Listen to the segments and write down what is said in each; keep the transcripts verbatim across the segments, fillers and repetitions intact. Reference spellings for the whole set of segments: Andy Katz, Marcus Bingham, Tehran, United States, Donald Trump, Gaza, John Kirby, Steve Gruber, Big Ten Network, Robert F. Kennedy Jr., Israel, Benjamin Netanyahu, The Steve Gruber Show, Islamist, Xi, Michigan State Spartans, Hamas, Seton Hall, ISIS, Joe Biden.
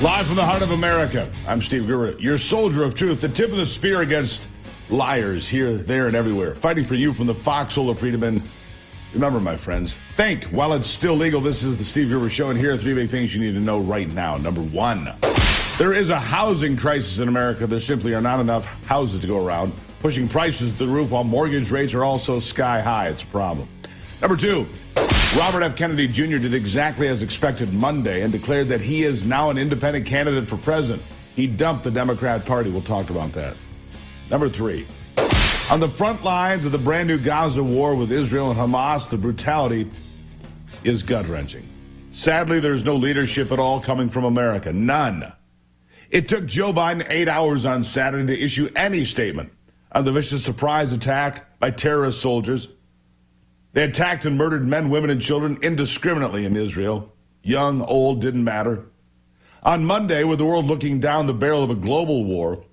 Live from the heart of America, I'm Steve Gruber, your soldier of truth, the tip of the spear against liars here, there, and everywhere, fighting for you from the foxhole of freedom. And remember, my friends, think while it's still legal. This is the Steve Gruber Show, and here are three big things you need to know right now. Number one, there is a housing crisis in America. There simply are not enough houses to go around, pushing prices to the roof while mortgage rates are also sky high. It's a problem. Number two, Robert F. Kennedy Junior did exactly as expected Monday and declared that he is now an independent candidate for president. He dumped the Democrat Party. We'll talk about that. Number three, on the front lines of the brand new Gaza war with Israel and Hamas, the brutality is gut-wrenching. Sadly, there's no leadership at all coming from America. None. It took Joe Biden eight hours on Saturday to issue any statement on the vicious surprise attack by terrorist soldiers. They attacked and murdered men, women, and children indiscriminately in Israel. Young, old, didn't matter. On Monday, with the world looking down the barrel of a global war,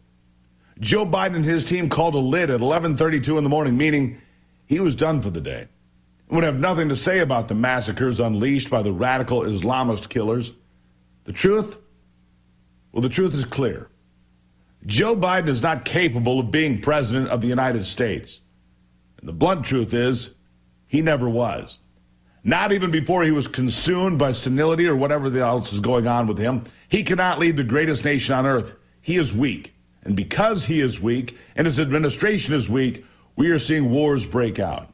Joe Biden and his team called a lid at eleven thirty-two in the morning, meaning he was done for the day. Would have nothing to say about the massacres unleashed by the radical Islamist killers. The truth? Well, the truth is clear. Joe Biden is not capable of being president of the United States. And the blunt truth is, he never was. Not even before he was consumed by senility or whatever else is going on with him. He cannot lead the greatest nation on earth. He is weak. And because he is weak and his administration is weak, we are seeing wars break out.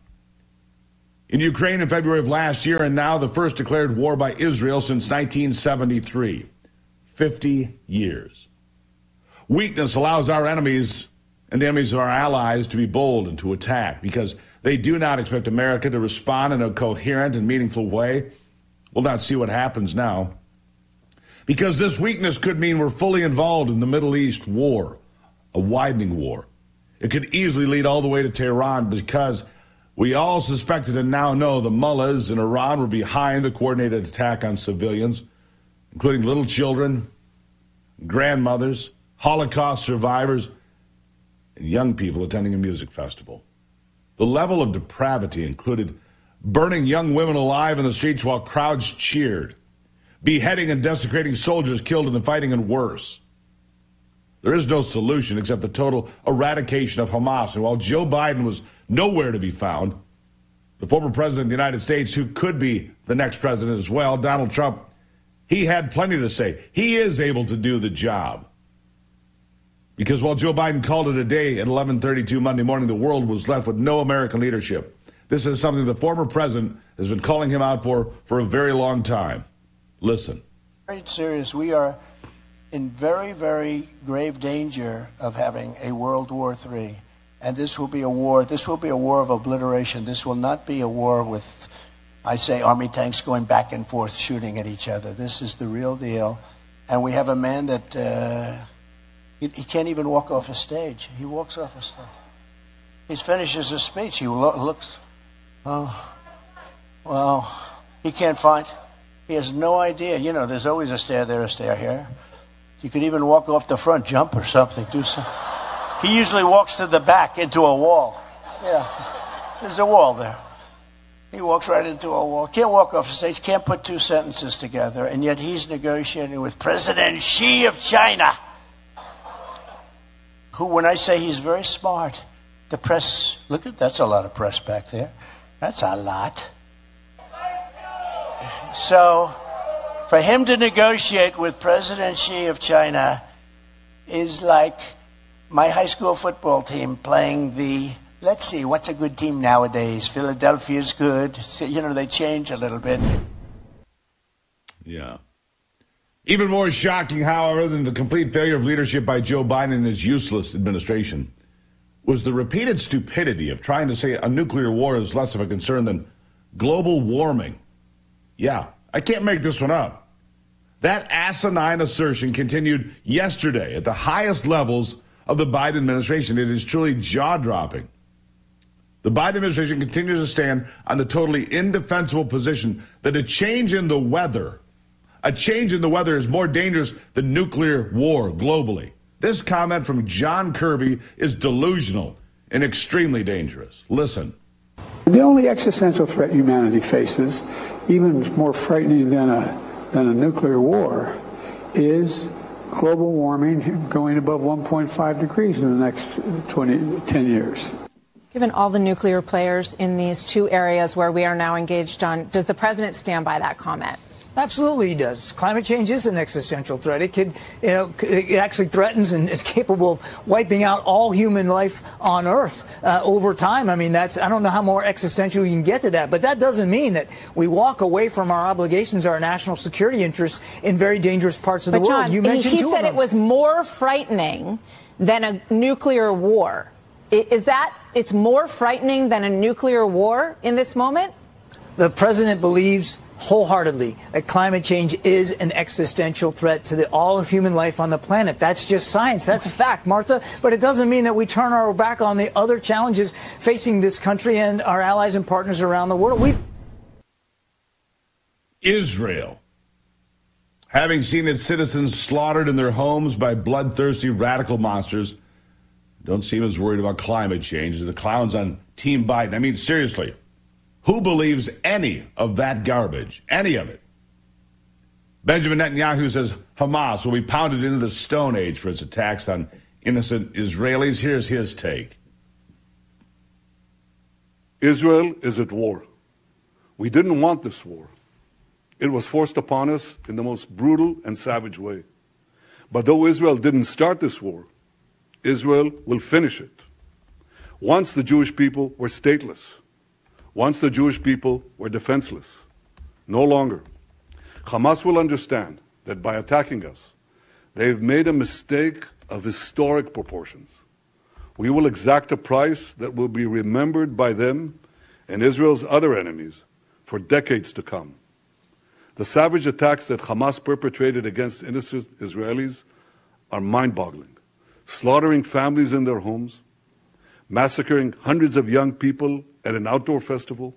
In Ukraine in February of last year, and now the first declared war by Israel since nineteen seventy-three. fifty years. Weakness allows our enemies and the enemies of our allies to be bold and to attack because they do not expect America to respond in a coherent and meaningful way. We'll not see what happens now. Because this weakness could mean we're fully involved in the Middle East war, a widening war. It could easily lead all the way to Tehran because we all suspected and now know the mullahs in Iran were behind the coordinated attack on civilians, including little children, grandmothers, Holocaust survivors, and young people attending a music festival. The level of depravity included burning young women alive in the streets while crowds cheered, beheading and desecrating soldiers killed in the fighting, and worse. There is no solution except the total eradication of Hamas. And while Joe Biden was nowhere to be found, the former president of the United States, who could be the next president as well, Donald Trump, he had plenty to say. He is able to do the job. Because while Joe Biden called it a day at eleven thirty-two Monday morning, the world was left with no American leadership. This is something the former president has been calling him out for for a very long time. Listen. Very serious. We are in very, very grave danger of having a World War Three, and this will be a war. This will be a war of obliteration. This will not be a war with, I say, army tanks going back and forth shooting at each other. This is the real deal, and we have a man that uh, he, he can't even walk off a stage. He walks off a stage. He finishes his speech. He lo looks. Oh, well, he can't find. He has no idea. You know, there's always a stair there, a stair here. You could even walk off the front, jump or something, do something. He usually walks to the back into a wall. Yeah, there's a wall there. He walks right into a wall. Can't walk off the stage, can't put two sentences together, and yet he's negotiating with President Xi of China, who, when I say he's very smart, the press, look at, that's a lot of press back there. That's a lot. So, for him to negotiate with President Xi of China is like my high school football team playing the, let's see, what's a good team nowadays? Philadelphia's good. You know, they change a little bit. Yeah. Even more shocking, however, than the complete failure of leadership by Joe Biden and his useless administration was the repeated stupidity of trying to say a nuclear war is less of a concern than global warming. Yeah, I can't make this one up. That asinine assertion continued yesterday at the highest levels of the Biden administration. It is truly jaw-dropping. The Biden administration continues to stand on the totally indefensible position that a change in the weather, a change in the weather is more dangerous than nuclear war globally. This comment from John Kirby is delusional and extremely dangerous. Listen. The only existential threat humanity faces, even more frightening than a, than a nuclear war, is global warming going above one point five degrees in the next twenty, ten years. Given all the nuclear players in these two areas where we are now engaged, John, does the president stand by that comment? Absolutely he does. Climate change is an existential threat. It could, you know, it actually threatens and is capable of wiping out all human life on Earth uh, over time. I mean, that's, I don't know how more existential you can get to that, but that doesn't mean that we walk away from our obligations, our national security interests in very dangerous parts of but the John, world. You mentioned he, he two said of them. It was more frightening than a nuclear war. Is that, it's more frightening than a nuclear war in this moment? The president believes wholeheartedly that climate change is an existential threat to the, all of human life on the planet. That's just science. That's a fact, Martha. But it doesn't mean that we turn our back on the other challenges facing this country and our allies and partners around the world. We've Israel, having seen its citizens slaughtered in their homes by bloodthirsty radical monsters, don't seem as worried about climate change as the clowns on Team Biden. I mean, seriously. Who believes any of that garbage? Any of it? Benjamin Netanyahu says Hamas will be pounded into the Stone Age for its attacks on innocent Israelis. Here's his take. Israel is at war. We didn't want this war. It was forced upon us in the most brutal and savage way. But though Israel didn't start this war, Israel will finish it. Once the Jewish people were stateless. Once the Jewish people were defenseless, no longer. Hamas will understand that by attacking us, they've made a mistake of historic proportions. We will exact a price that will be remembered by them and Israel's other enemies for decades to come. The savage attacks that Hamas perpetrated against innocent Israelis are mind-boggling, slaughtering families in their homes, massacring hundreds of young people at an outdoor festival,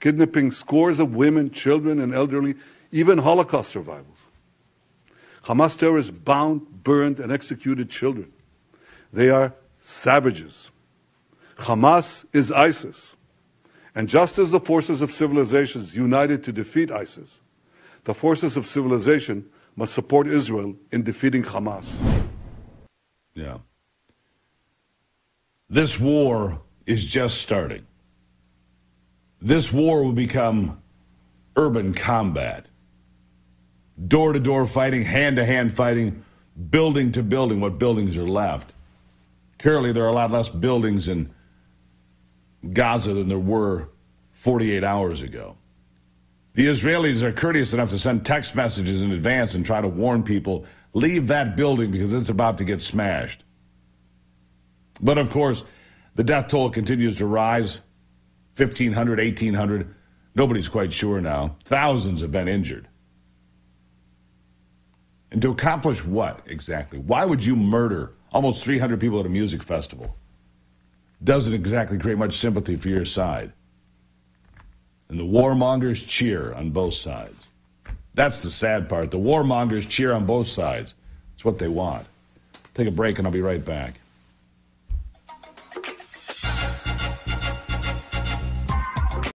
kidnapping scores of women, children, and elderly, even Holocaust survivors. Hamas terrorists bound, burned, and executed children. They are savages. Hamas is ISIS. And just as the forces of civilizations united to defeat ISIS, the forces of civilization must support Israel in defeating Hamas. Yeah. This war is just starting. This war will become urban combat. Door-to-door fighting, hand-to-hand fighting, building to building, what buildings are left. Currently, there are a lot less buildings in Gaza than there were forty-eight hours ago. The Israelis are courteous enough to send text messages in advance and try to warn people, leave that building because it's about to get smashed. But, of course, the death toll continues to rise, fifteen hundred, eighteen hundred. Nobody's quite sure now. Thousands have been injured. And to accomplish what exactly? Why would you murder almost three hundred people at a music festival? Doesn't exactly create much sympathy for your side. And the warmongers cheer on both sides. That's the sad part. The warmongers cheer on both sides. It's what they want. Take a break and I'll be right back.